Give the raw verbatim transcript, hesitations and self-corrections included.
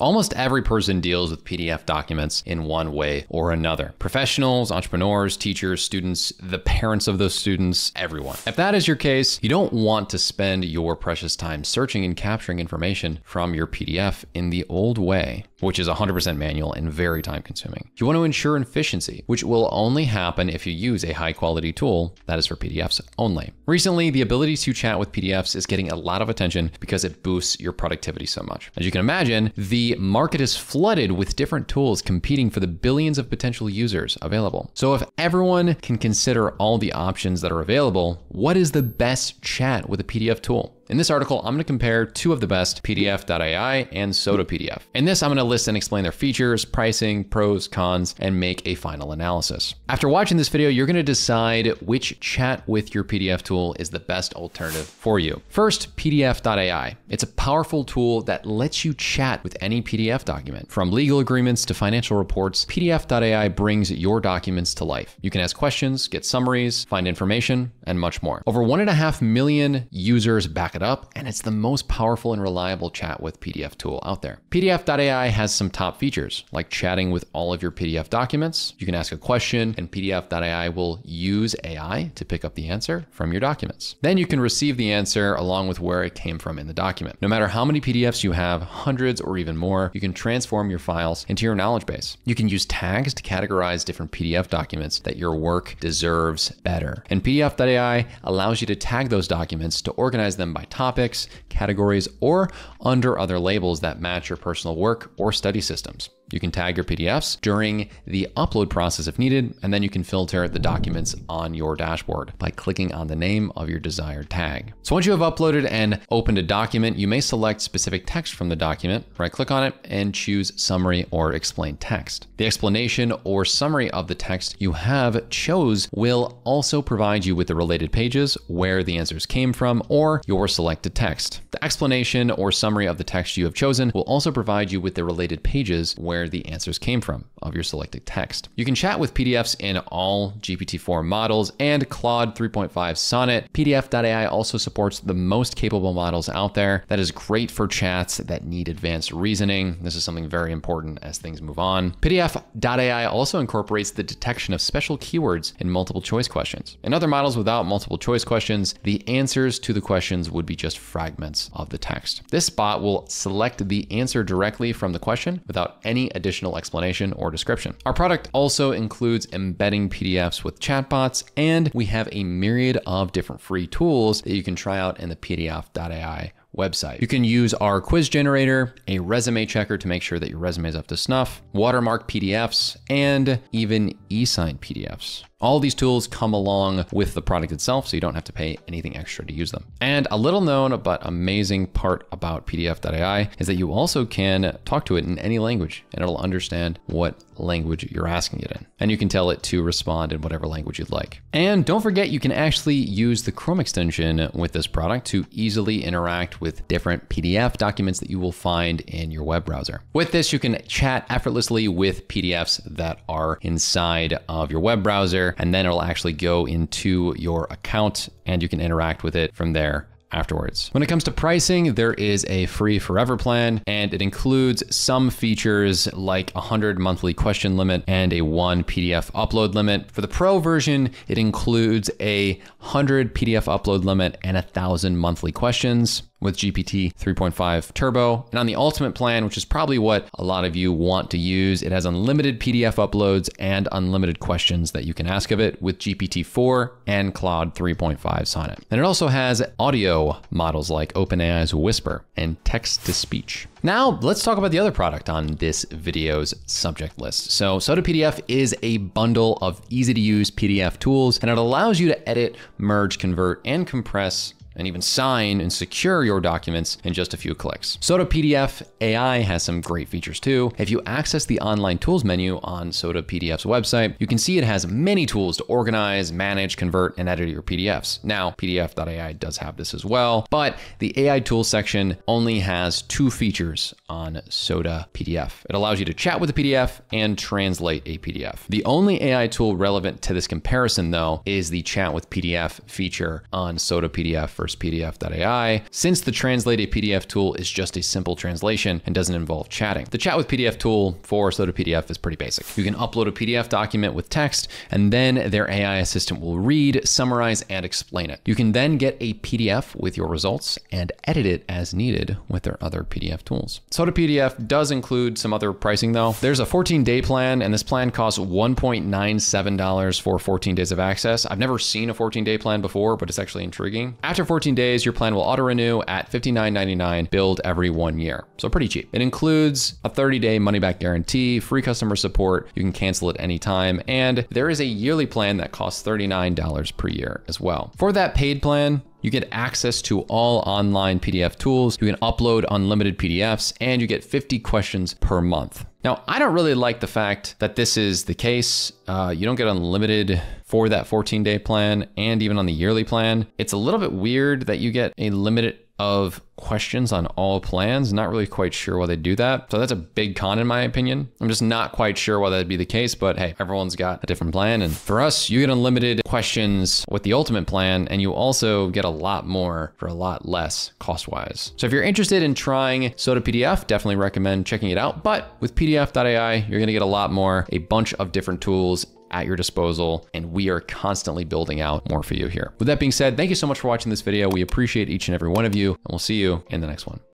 Almost every person deals with P D F documents in one way or another. Professionals, entrepreneurs, teachers, students, the parents of those students, everyone. If that is your case, you don't want to spend your precious time searching and capturing information from your P D F in the old way, which is one hundred percent manual and very time consuming. You want to ensure efficiency, which will only happen if you use a high quality tool that is for P D Fs only. Recently, the ability to chat with P D Fs is getting a lot of attention because it boosts your productivity so much. As you can imagine, the market is flooded with different tools competing for the billions of potential users available. So if everyone can consider all the options that are available, what is the best chat with a P D F tool? In this article, I'm gonna compare two of the best, P D F dot A I and Soda P D F. In this, I'm gonna list and explain their features, pricing, pros, cons, and make a final analysis. After watching this video, you're gonna decide which chat with your P D F tool is the best alternative for you. First, P D F dot A I. It's a powerful tool that lets you chat with any P D F document. From legal agreements to financial reports, P D F dot A I brings your documents to life. You can ask questions, get summaries, find information, and much more. Over one and a half million users back up, and it's the most powerful and reliable chat with P D F tool out there. P D F dot A I has some top features like chatting with all of your P D F documents. You can ask a question and P D F dot A I will use A I to pick up the answer from your documents. Then you can receive the answer along with where it came from in the document. No matter how many P D Fs you have, hundreds or even more, you can transform your files into your knowledge base. You can use tags to categorize different P D F documents that your work deserves better. And P D F dot A I allows you to tag those documents to organize them by topics, categories, or under other labels that match your personal work or study systems. You can tag your P D Fs during the upload process if needed, and then you can filter the documents on your dashboard by clicking on the name of your desired tag. So once you have uploaded and opened a document, you may select specific text from the document, right click on it and choose summary or explain text. The explanation or summary of the text you have chose will also provide you with the related pages where the answers came from or your selected text. The explanation or summary of the text you have chosen will also provide you with the related pages where the answers came from of your selected text. You can chat with P D Fs in all G P T four models and Claude three point five Sonnet. P D F dot A I also supports the most capable models out there. That is great for chats that need advanced reasoning. This is something very important as things move on. P D F dot A I also incorporates the detection of special keywords in multiple choice questions. In other models without multiple choice questions, the answers to the questions would be just fragments of the text. This bot will select the answer directly from the question without any additional explanation or description. Our product also includes embedding P D Fs with chatbots, and we have a myriad of different free tools that you can try out in the P D F dot A I website. You can use our quiz generator, a resume checker to make sure that your resume is up to snuff, watermark P D Fs, and even e-signed P D Fs. All these tools come along with the product itself, so you don't have to pay anything extra to use them. And a little known but amazing part about P D F dot A I is that you also can talk to it in any language and it'll understand what language you're asking it in. And you can tell it to respond in whatever language you'd like. And don't forget, you can actually use the Chrome extension with this product to easily interact with different P D F documents that you will find in your web browser. With this, you can chat effortlessly with P D Fs that are inside of your web browser, and then it'll actually go into your account and you can interact with it from there afterwards. When it comes to pricing, there is a free forever plan and it includes some features like a hundred monthly question limit and a one P D F upload limit. For the pro version, it includes a hundred P D F upload limit and a thousand monthly questions with G P T three point five turbo. And on the ultimate plan, which is probably what a lot of you want to use, it has unlimited P D F uploads and unlimited questions that you can ask of it with G P T four and Claude three point five Sonnet. And it also has audio models like OpenAI's Whisper and text to speech. Now let's talk about the other product on this video's subject list. So Soda P D F is a bundle of easy to use P D F tools, and it allows you to edit, merge, convert, and compress and even sign and secure your documents in just a few clicks. Soda P D F dot A I has some great features too. If you access the online tools menu on Soda P D F's website, you can see it has many tools to organize, manage, convert, and edit your P D Fs. Now, P D F dot A I does have this as well, but the A I tools section only has two features on Soda P D F. It allows you to chat with a P D F and translate a P D F. The only A I tool relevant to this comparison though is the chat with P D F feature on Soda P D F for Source P D F dot A I, since the Translate a P D F tool is just a simple translation and doesn't involve chatting. The chat with P D F tool for Soda P D F is pretty basic. You can upload a P D F document with text, and then their A I assistant will read, summarize, and explain it. You can then get a P D F with your results and edit it as needed with their other P D F tools. Soda P D F does include some other pricing though. There's a fourteen day plan, and this plan costs one point nine seven dollars for fourteen days of access. I've never seen a fourteen day plan before, but it's actually intriguing. After fourteen days, your plan will auto-renew at fifty-nine ninety-nine, billed every one year. So pretty cheap. It includes a thirty day money-back guarantee, free customer support, you can cancel at any time, and there is a yearly plan that costs thirty-nine dollars per year as well. For that paid plan, you get access to all online P D F tools, you can upload unlimited P D Fs, and you get fifty questions per month. Now, I don't really like the fact that this is the case. Uh, you don't get unlimited for that fourteen day plan, and even on the yearly plan. It's a little bit weird that you get a limit of questions on all plans. Not really quite sure why they do that. So that's a big con in my opinion. I'm just not quite sure why that'd be the case, but hey, everyone's got a different plan. And for us, you get unlimited questions with the ultimate plan, and you also get a lot more for a lot less cost-wise. So if you're interested in trying Soda P D F, definitely recommend checking it out. But with P D F dot A I, you're gonna get a lot more, a bunch of different tools at your disposal, and we are constantly building out more for you here. With that being said, thank you so much for watching this video. We appreciate each and every one of you, and we'll see you in the next one.